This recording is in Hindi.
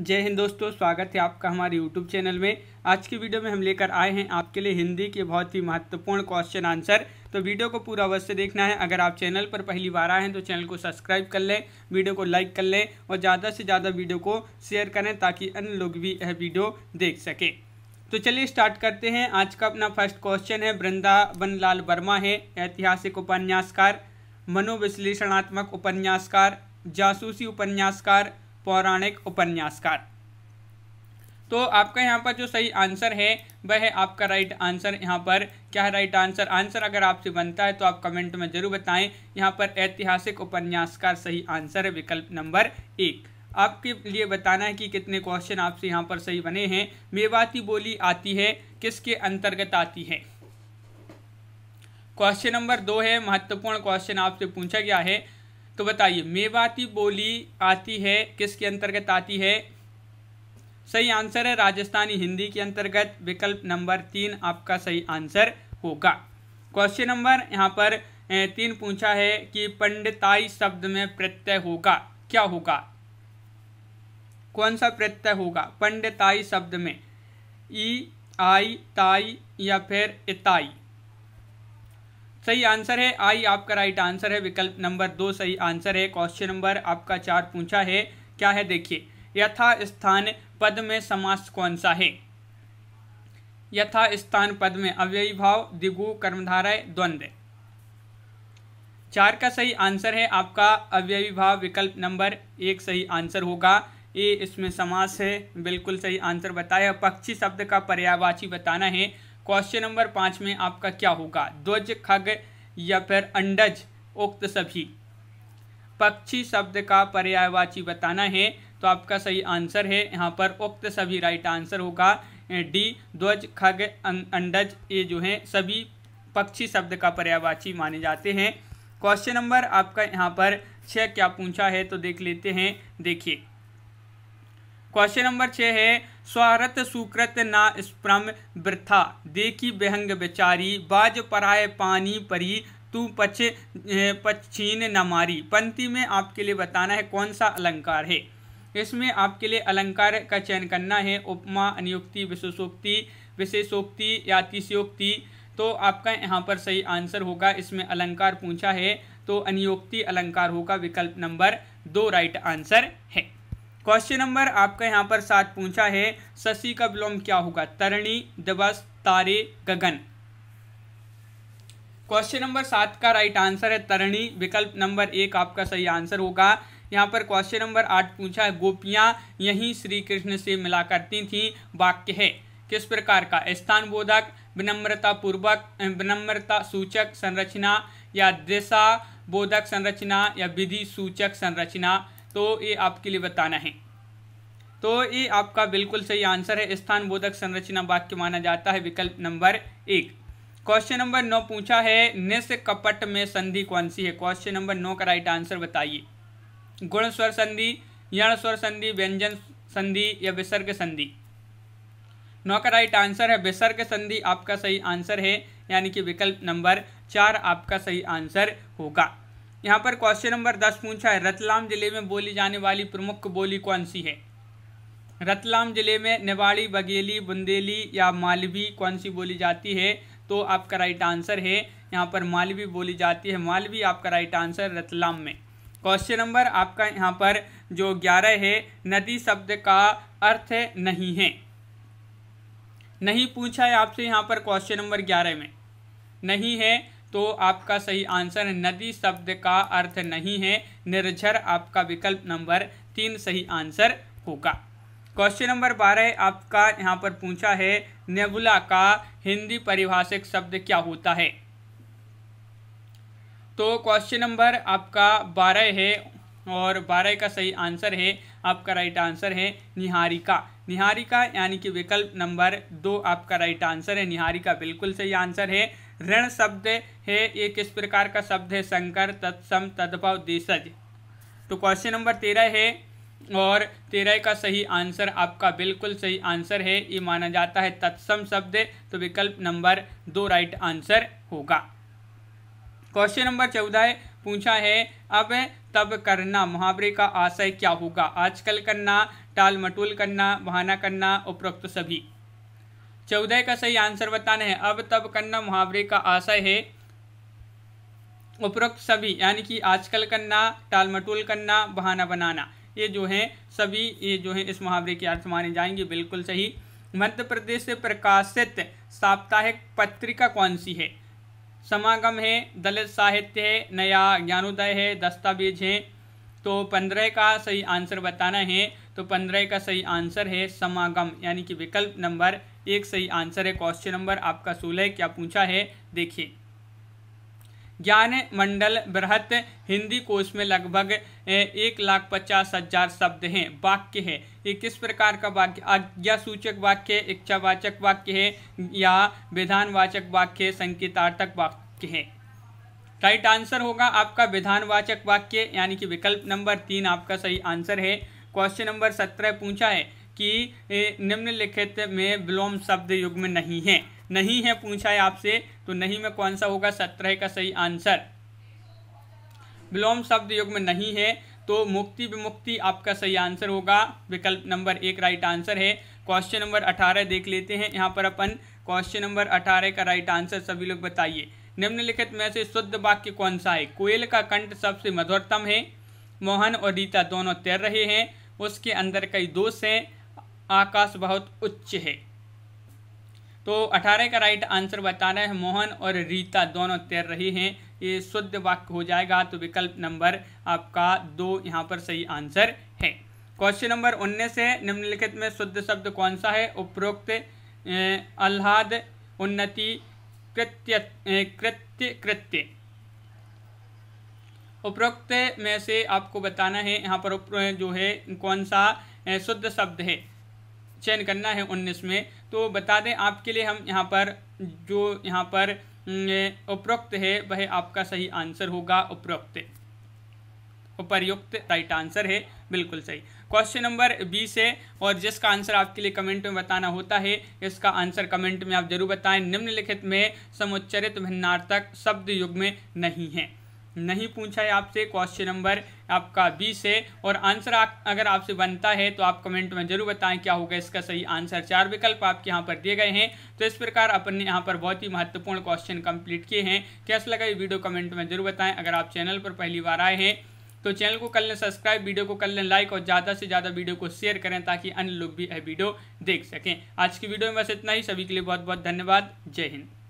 जय हिंद दोस्तों, स्वागत है आपका हमारे YouTube चैनल में। आज की वीडियो में हम लेकर आए हैं आपके लिए हिंदी के बहुत ही महत्वपूर्ण क्वेश्चन आंसर। तो वीडियो को पूरा अवश्य देखना है। अगर आप चैनल पर पहली बार आए हैं तो चैनल को सब्सक्राइब कर लें, वीडियो को लाइक कर लें और ज़्यादा से ज़्यादा वीडियो को शेयर करें ताकि अन्य लोग भी यह वीडियो देख सकें। तो चलिए स्टार्ट करते हैं। आज का अपना फर्स्ट क्वेश्चन है, वृंदावन लाल वर्मा है ऐतिहासिक उपन्यासकार, मनोविश्लेषणात्मक उपन्यासकार, जासूसी उपन्यासकार, पौराणिक उपन्यासकार। तो आपका यहाँ पर जो सही आंसर है वह है आपका राइट आंसर। यहाँ पर क्या है राइट आंसर? आंसर अगर आपसे बनता है तो आप कमेंट में जरूर बताएं। यहाँ पर ऐतिहासिक उपन्यासकार सही आंसर है, विकल्प नंबर 1। आपके लिए बताना है कि कितने क्वेश्चन आपसे यहाँ पर सही बने हैं। मेवाती बोली आती है किसके अंतर्गत आती है? क्वेश्चन नंबर 2 है, महत्वपूर्ण क्वेश्चन आपसे पूछा गया है। तो बताइए, मेवाती बोली आती है किसके अंतर्गत आती है? सही आंसर है राजस्थानी हिंदी के अंतर्गत, विकल्प नंबर 3 आपका सही आंसर होगा। क्वेश्चन नंबर यहाँ पर 3 पूछा है कि पंडिताई शब्द में प्रत्यय होगा, क्या होगा? कौन सा प्रत्यय होगा पंडिताई शब्द में? ई, आई, ताई या फिर इताई? सही आंसर है आई आपका राइट आंसर है, विकल्प नंबर 2 सही आंसर है। क्वेश्चन नंबर आपका 4 पूछा है, क्या है देखिए, यथा स्थान पद में समास कौन सा है? यथा स्थान पद में अव्ययी भाव, द्विगु, कर्मधारय, द्वंद्व। 4 का सही आंसर है आपका अव्ययी भाव, विकल्प नंबर 1 सही आंसर होगा। ए इसमें समास है, बिल्कुल सही आंसर बताया। पक्षी शब्द का पर्यायवाची बताना है। क्वेश्चन नंबर 5 में आपका क्या होगा, ध्वज, खग या फिर अंडज, उक्त सभी? पक्षी शब्द का पर्यायवाची बताना है, तो आपका सही आंसर है यहाँ पर उक्त सभी राइट आंसर होगा। डी, ध्वज, खग, अंडज, ये जो है सभी पक्षी शब्द का पर्यायवाची माने जाते हैं। क्वेश्चन नंबर आपका यहाँ पर 6 क्या पूछा है तो देख लेते हैं। देखिए क्वेश्चन नंबर 6 है, स्वारत सुकृत ना स्प्रम वृथा, देखी बेहंग बेचारी, बाज पराय पानी परी, तू पछ पछीन न मारी। पंक्ति में आपके लिए बताना है कौन सा अलंकार है। इसमें आपके लिए अलंकार का चयन करना है, उपमा, अनुक्ति, विशेषोक्ति, विशेषोक्ति या अतिशयोक्ति। तो आपका यहाँ पर सही आंसर होगा, इसमें अलंकार पूछा है तो अनुक्ति अलंकार होगा, विकल्प नंबर 2 राइट आंसर है। क्वेश्चन नंबर आपका यहाँ पर 7 पूछा है, शशि का विलोम क्या होगा? तरणी, दिवस, तारे, गगन। क्वेश्चन नंबर 7 का राइट आंसर है तरणी, विकल्प नंबर 1 आपका सही आंसर होगा। यहाँ पर क्वेश्चन नंबर 8 पूछा है, गोपियाँ यहीं श्री कृष्ण से मिला करती थीं, वाक्य है किस प्रकार का? स्थान बोधक, विनम्रता पूर्वक, विनम्रता सूचक संरचना या दिशा बोधक संरचना या विधि सूचक संरचना? तो ये आपके लिए बताना है। तो ये आपका बिल्कुल सही आंसर है, स्थान बोधक संरचना वाक्य माना जाता है, विकल्प नंबर 1। क्वेश्चन नंबर 9 पूछा है, निस कपट में संधि कौन सी है? क्वेश्चन नंबर 9 का राइट आंसर बताइए। गुण स्वर संधि, यण स्वर संधि, व्यंजन संधि या विसर्ग संधि? 9 का राइट आंसर है विसर्ग संधि आपका सही आंसर है, यानी कि विकल्प नंबर 4 आपका सही आंसर होगा। यहाँ पर क्वेश्चन नंबर 10 पूछा है, रतलाम जिले में बोली जाने वाली प्रमुख बोली कौन सी है? रतलाम जिले में नेवाड़ी, बघेली, बुंदेली या मालवी कौन सी बोली जाती है? तो आपका राइट आंसर है यहाँ पर मालवी बोली जाती है, मालवी आपका राइट आंसर रतलाम में। क्वेश्चन नंबर आपका यहाँ पर जो 11 है, नदी शब्द का अर्थ नहीं है। नहीं पूछा है आपसे यहाँ पर क्वेश्चन नंबर 11 में, नहीं है तो आपका सही आंसर नदी शब्द का अर्थ नहीं है, निर्झर आपका विकल्प नंबर 3 सही आंसर होगा। क्वेश्चन नंबर 12 आपका यहाँ पर पूछा है, नेबुला का हिंदी परिभाषिक शब्द क्या होता है? तो क्वेश्चन नंबर आपका 12 है और 12 का सही आंसर है, आपका राइट आंसर है निहारिका। निहारिका यानी कि विकल्प नंबर 2 आपका राइट आंसर है, निहारिका बिल्कुल सही आंसर है। ऋण शब्द है, ये किस प्रकार का शब्द है? संकर, तत्सम, तद्भव, देशज। तो क्वेश्चन नंबर 13 है और 13 का सही आंसर आपका बिल्कुल सही आंसर है, ये माना जाता है तत्सम शब्द, तो विकल्प नंबर 2 राइट आंसर होगा। क्वेश्चन नंबर 14 है, पूछा है अब तब करना मुहावरे का आशय क्या होगा? आजकल करना, टाल मटोल करना, बहाना करना, उपरोक्त सभी। 14 का सही आंसर बताना है। अब तब करना मुहावरे का आशय है उपरोक्त सभी, यानी कि आजकल करना, टाल मटोल करना, बहाना बनाना, ये जो है सभी इस मुहावरे के अर्थ माने जाएंगे। बिल्कुल सही। मध्य प्रदेश से प्रकाशित साप्ताहिक पत्रिका कौन सी है? समागम है, दलित साहित्य है, नया ज्ञानोदय है, दस्तावेज है। तो 15 का सही आंसर बताना है। तो 15 का सही आंसर है समागम, यानी कि विकल्प नंबर 1 सही आंसर है। क्वेश्चन नंबर आपका 16 क्या पूछा है देखिए। ज्ञान मंडल बृहत हिंदी कोश में लगभग 1,50,000 शब्द हैं, वाक्य है। ये किस प्रकार का वाक्य? आज्ञा सूचक वाक्य है, इच्छावाचक वाक्य है, या विधानवाचक वाक्य, संकेतार्थक वाक्य है? राइट आंसर होगा आपका विधानवाचक वाक्य, यानी कि विकल्प नंबर 3 आपका सही आंसर है। क्वेश्चन नंबर 17 पूछा है कि निम्नलिखित में विलोम शब्द युग्म नहीं है। नहीं है पूछा है आपसे, तो नहीं में कौन सा होगा 17 का सही आंसर? विलोम शब्द युग्म नहीं है, तो मुक्ति विमुक्ति आपका सही आंसर होगा, विकल्प नंबर 1 राइट आंसर है। क्वेश्चन नंबर 18 देख लेते हैं यहाँ पर अपन। क्वेश्चन नंबर 18 का राइट आंसर सभी लोग बताइए। निम्नलिखित में से शुद्ध वाक्य कौन सा है? कोयल का कंठ सबसे मधुरतम है, मोहन और रीता दोनों तैर रहे हैं, उसके अंदर कई दोष हैं, आकाश बहुत उच्च है। तो 18 का राइट आंसर बताना है मोहन और रीता दोनों तैर रहे हैं, ये शुद्ध वाक्य हो जाएगा। तो विकल्प नंबर आपका 2 यहाँ पर सही आंसर है। क्वेश्चन नंबर 19 है, निम्नलिखित में शुद्ध शब्द कौन सा है? उपरोक्त, आह्लाद, उन्नति, कृत्य। उपरोक्त में से आपको बताना है यहाँ पर जो है कौन सा शुद्ध शब्द है, चयन करना है 19 में। तो बता दें आपके लिए हम यहाँ पर जो यहाँ पर उपरोक्त है वह आपका सही आंसर होगा, उपरोक्त उपर्युक्त राइट आंसर है, बिल्कुल सही। क्वेश्चन नंबर 20 है, और जिसका आंसर आपके लिए कमेंट में बताना होता है, इसका आंसर कमेंट में आप जरूर बताएं। निम्नलिखित में समुच्चरित भिन्नार्थक शब्द युग्म नहीं है। नहीं पूछा है आपसे, क्वेश्चन नंबर आपका 20 है, और आंसर अगर आपसे बनता है तो आप कमेंट में जरूर बताएं क्या होगा इसका सही आंसर। 4 विकल्प आपके यहाँ पर दिए गए हैं। तो इस प्रकार अपन ने यहाँ पर बहुत ही महत्वपूर्ण क्वेश्चन कंप्लीट किए हैं। कैसा लगा ये वीडियो कमेंट में जरूर बताएं। अगर आप चैनल पर पहली बार आए हैं तो चैनल को कर लें सब्सक्राइब, वीडियो को कर लें लाइक, और ज़्यादा से ज़्यादा वीडियो को शेयर करें ताकि अन्य लोग भी यह वीडियो देख सकें। आज की वीडियो में बस इतना ही। सभी के लिए बहुत बहुत धन्यवाद। जय हिंद।